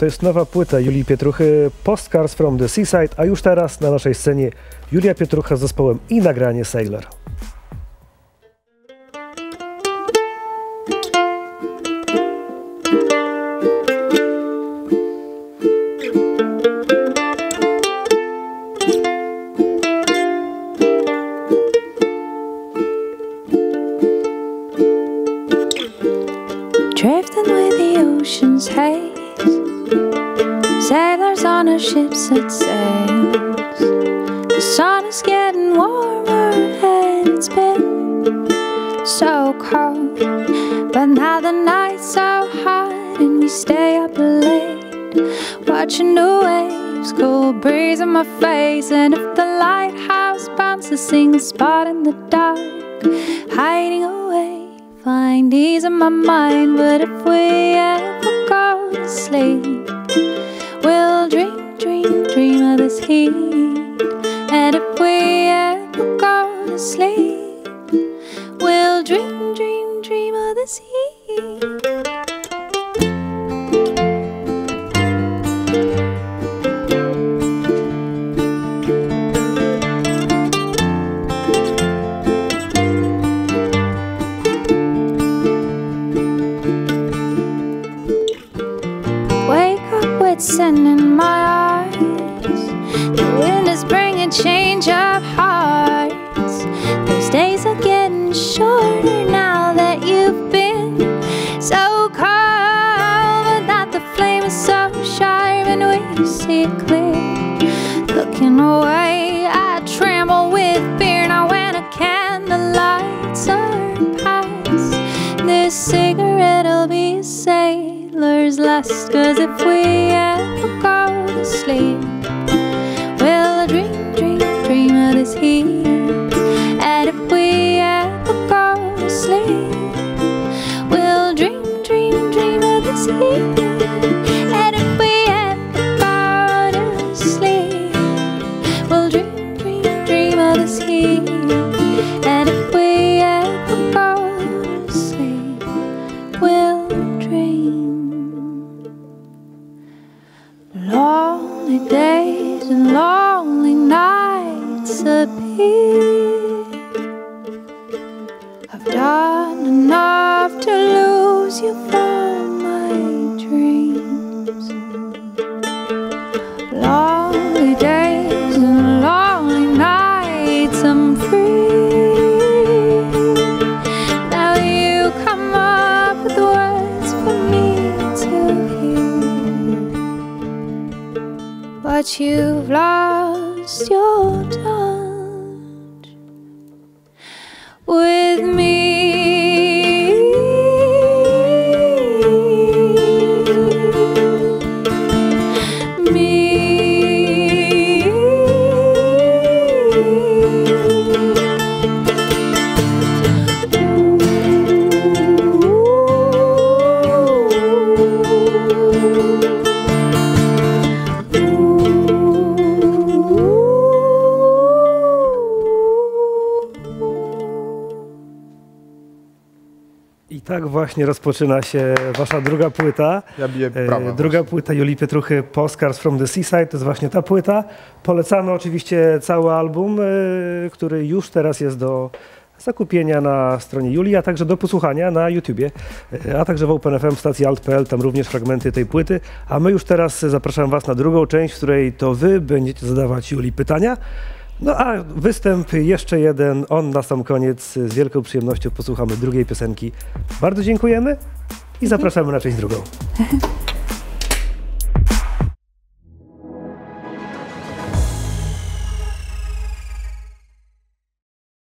To jest nowa płyta Julii Pietruchy, Postcards from the Seaside, a już teraz na naszej scenie Julia Pietrucha z zespołem i nagranie Sailor. Drifting with the ocean's haze, sailors on a ship that sails. The sun is getting warmer and it's been so cold, but now the nights are hot and we stay up late, watching the waves, cool breeze on my face. And if the lighthouse bounces, sing a spot in the dark, hiding away. Find ease in my mind, but if we ever go to sleep, we'll dream, dream, dream of this heat. And if we ever go to sleep, we'll dream, dream, dream of this heat. Sand in my eyes, the wind is bringing change of hearts. Those days are getting shorter now that you've been so cold, but that the flame is so sharp and we see it clear. Looking away, I tremble with fear. Now when I can, the lights are past. This cigarette'll be safe. Last, cause if we ever go to sleep, we'll dream, dream, dream of this heat. And if we ever go to sleep, we'll dream, dream, dream of this heat. And if we ever go to sleep, we'll dream, dream, dream of this heat. And if we ever go to sleep, we'll dream. Lonely days and lonely nights appear. I've done enough to lose you from my dreams. Lonely days and lonely nights, I'm free. Now you come up with words for me to hear. But you've lost your touch with me. I tak właśnie rozpoczyna się wasza druga płyta. Ja biję brawa, druga płyta Julii Pietruchy, Postcards from the Seaside, to jest właśnie ta płyta. Polecamy oczywiście cały album, który już teraz jest do zakupienia na stronie Julii, a także do posłuchania na YouTubie, a także w Open FM, stacji alt.pl, tam również fragmenty tej płyty. A my już teraz zapraszam was na drugą część, w której to wy będziecie zadawać Julii pytania. No a występ jeszcze jeden, on na sam koniec. Z wielką przyjemnością posłuchamy drugiej piosenki. Bardzo dziękujemy i zapraszamy na część drugą.